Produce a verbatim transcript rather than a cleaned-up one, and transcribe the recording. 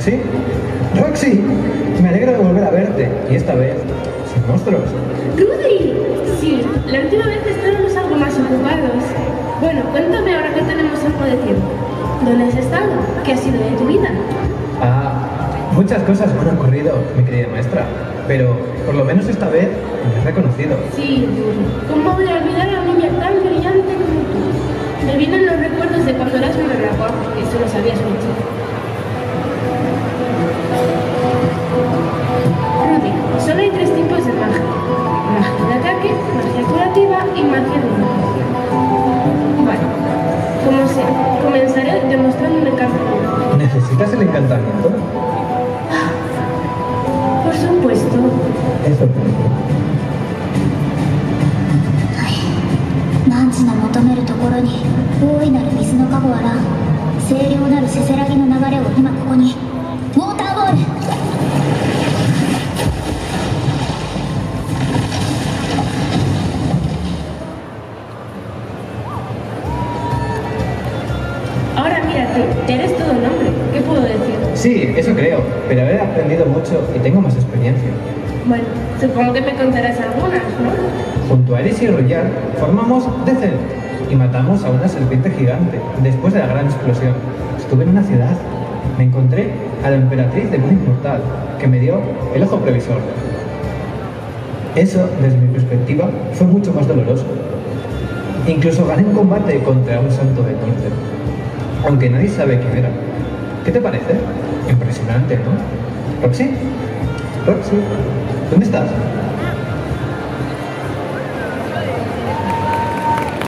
¿Sí? ¡Roxy! Me alegro de volver a verte, y esta vez sin monstruos. ¡Rudy! Sí, la última vez estábamos algo más ocupados. Bueno, cuéntame ahora que tenemos algo de tiempo. ¿Dónde has estado? ¿Qué ha sido de tu vida? Ah, muchas cosas me han ocurrido, mi querida maestra. Pero, por lo menos esta vez, me has reconocido. Sí, ¿cómo voy a olvidar a una niña tan brillante como tú? Me vienen los recuerdos de cuando eras una ragua, que solo sabías mucho. Rudy, solo hay tres tipos de magia. Magia de ataque, magia curativa y magia de magia. Vale, como sea, comenzaré demostrando un encantamiento. ¿Necesitas el encantamiento? Por supuesto. Eso. Ahora mírate, eres todo un hombre. ¿Qué puedo decir? Sí, eso creo, pero haber aprendido mucho y tengo más experiencia. Bueno, supongo que me contarás algunas, ¿no? Junto a Eris y Rollar formamos Decent y matamos a una serpiente gigante después de la gran explosión. Estuve en una ciudad, me encontré a la emperatriz del Mundo Inmortal, que me dio el ojo previsor. Eso, desde mi perspectiva, fue mucho más doloroso. Incluso gané un combate contra un santo del norte, aunque nadie sabe quién era. ¿Qué te parece? Impresionante, ¿no? ¿Roxy? ¿Roxy? ¿Dónde estás?